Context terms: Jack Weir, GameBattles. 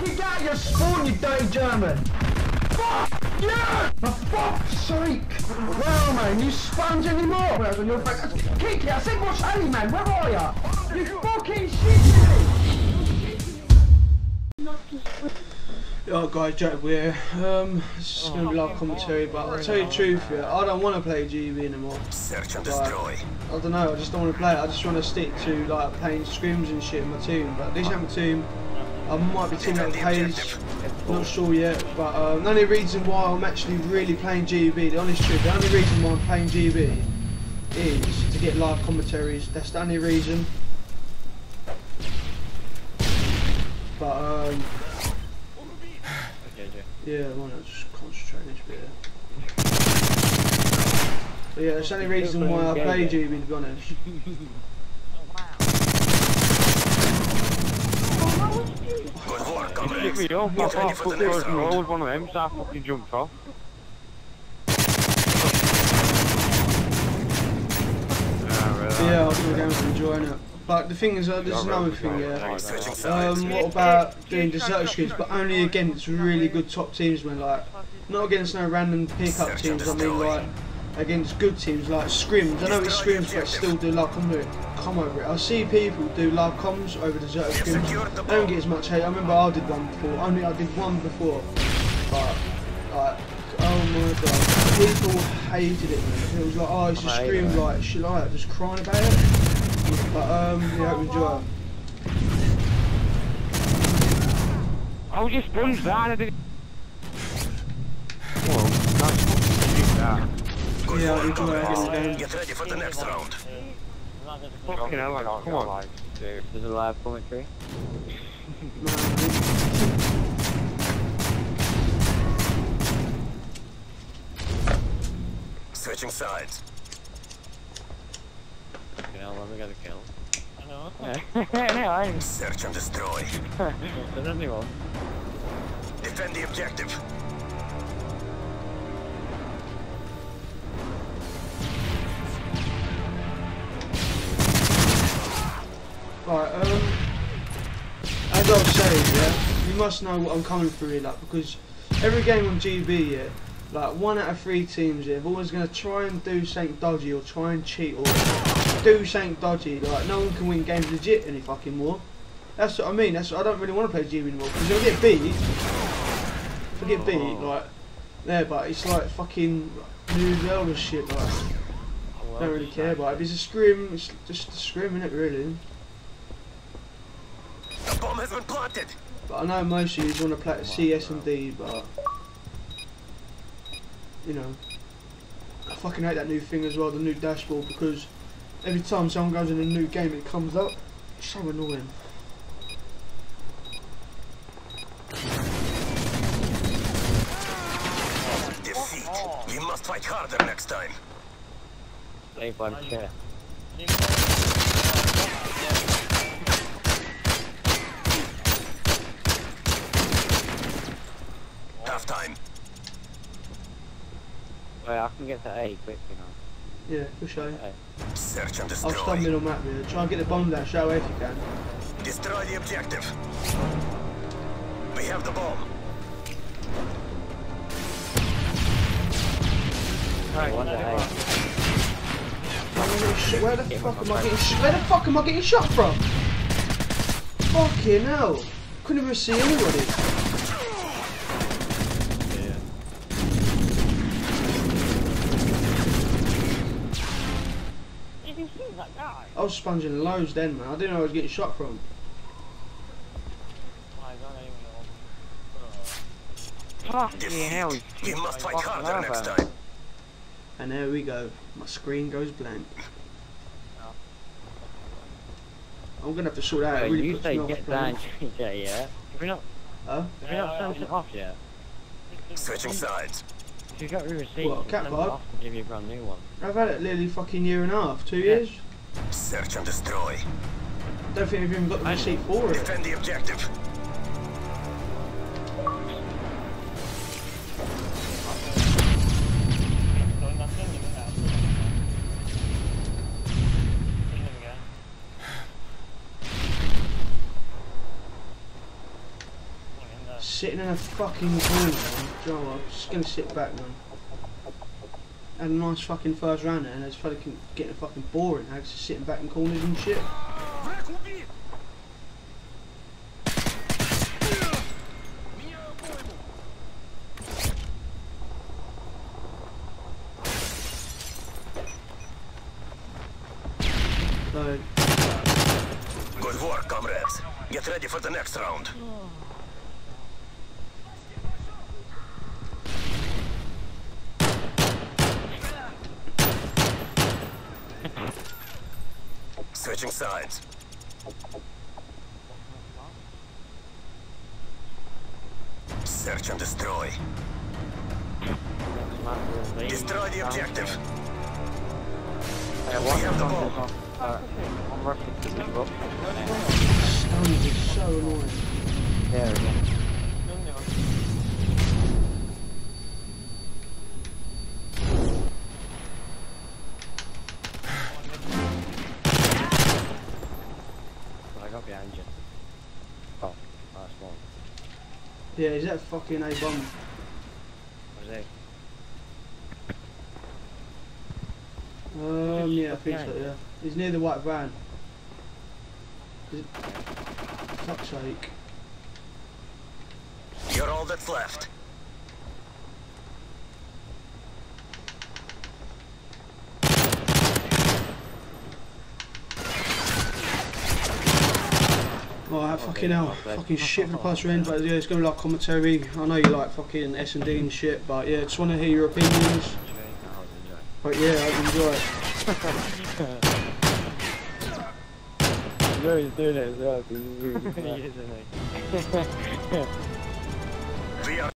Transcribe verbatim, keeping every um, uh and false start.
fucking out of your spawn, you dirty German! Fuck you! Yeah! For fuck's sake! Wow, man, you sponge anymore! Kiki, I said watch Ali, man, where are ya? You fucking shit! Oh, guys, Jack Weir. Um, it's just gonna be live commentary, but I'll tell you the truth, yeah, I don't want to play G B anymore. Search and destroy. I don't know. I just don't want to play it. I just want to stick to like playing scrims and shit in my team. But this ain't my team. I might be teaming up with Hayes. Not sure yet. But um, the only reason why I'm actually really playing G B, the honest truth, the only reason why I'm playing G B is to get live commentaries. That's the only reason. But um. Yeah, I want to just concentrate on this bit here. But yeah, that's the only reason why I play G B, to be honest. Oh, wow. It took me off, my heart foot first and roll was one of them, so I fucking jumped off. Yeah, I was going to go and enjoy it. But the thing is, uh, there's another thing, yeah. Um, what about doing deserter scrims, but only against really good top teams, man, like, not against no random pick-up teams, I mean, like, against good teams, like scrims. I know it's scrims, but still do live com over it. I see people do live comms over deserter scrims. I don't get as much hate. I remember I did one before, only I did one before, but, like, oh my god, people hated it, man. It was like, oh, it's just scream, like, shit like that, just crying about it. But um, yeah, enjoy. I was just sponged that, I didn't... Well, that's fucking that. Yeah, I enjoy it. Get ready for the next round. Fucking hell, I got, come on. There's a live commentary. Switching sides. Hell, let me get a kill. I know. Yeah, I am. Search and destroy. There's anyone. Defend the objective. Right, um... as I was saying, yeah, you must know what I'm coming through here, like, because every game on G B, yeah, like, one out of three teams here, yeah, they're always going to try and do something dodgy or try and cheat or... do something dodgy, like no one can win games legit any fucking more. That's what I mean, that's what, I don't really want to play G B anymore, because if I get beat, if I get beat, like, there, but it's like fucking New Zelda shit, like, I don't really care, but if it's a scrim, it's just a scrim, isn't it, really? The bomb has been planted! But I know most of you want to play C S and D, but, you know, I fucking hate that new thing as well, the new dashboard, because every time someone goes in a new game, it comes up. It's so annoying. Defeat. You must fight harder next time. Play by chair. Half time. Wait, I can get to A quick, you know. Yeah, we'll show you. Search and destroy. I'll stand middle map here. Try and get the bomb down, show if you can. Destroy the objective. We have the bomb. Right, one down. Where the fuck am I getting shot? Where the fuck am I getting shot from? Fucking hell. Couldn't even see anybody. I was sponging loads then, man. I didn't know I was getting shot from. Fucking hell. You must fight harder next time. And there we go. My screen goes blank. I'm gonna have to sort that out. Really, you say get down, J J, yeah? Have we not? Huh? Have we not sent it off yet? Switching sides. You got your receipt. What, cat vibe? Give you a brand new one. I've had it nearly fucking year and a half, two yeah. years. Search and destroy. Don't think we've even got the receipt for it. Defend the objective. sitting in a fucking corner. Joe, I'm just gonna sit back now. Had a nice fucking first round there, and it's fucking getting fucking boring. I was just sitting back in corners and shit. Good work, comrades. Get ready for the next round. Switching sides. Search and destroy. Destroy the objective. We have the ball. Alright, I'm rushing to the book. Stones are so annoying. There we go. Well, I got behind you. Oh, last one. Yeah, is that fucking A bomb? What is it? Um, yeah, I think so, yeah. He's near the white van. It... Fuck's sake. You're all that's left. Oh, that fucking hell. Fucking shit for the past round, but yeah, it's gonna be like commentary. I know you like fucking S and D and shit, but yeah, just wanna hear your opinions. But yeah, I'd enjoy it. I know he's doing it as well. He is, isn't he?